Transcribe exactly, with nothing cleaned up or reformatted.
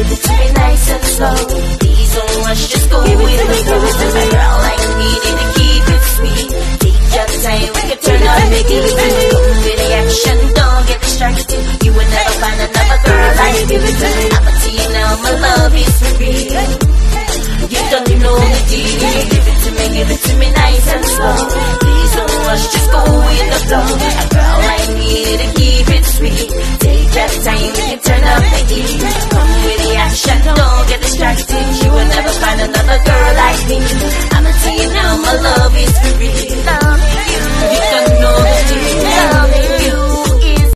to the day, nice and slow. Please don't rush, just go with the flow. A girl like me need to keep it sweet. Take your time, we can turn on the T V. Go with the action, don't get distracted. You will never find another girl like you. I'm a teen now, my love is real. You don't even know the deal. Give it to me, give it to me, nice and slow. Please don't rush, just go with the flow. A girl like me need to keep it sweet. Take your time, we can turn on the T V. Don't get distracted. You will never find another girl like me. I'm a teen now, my love is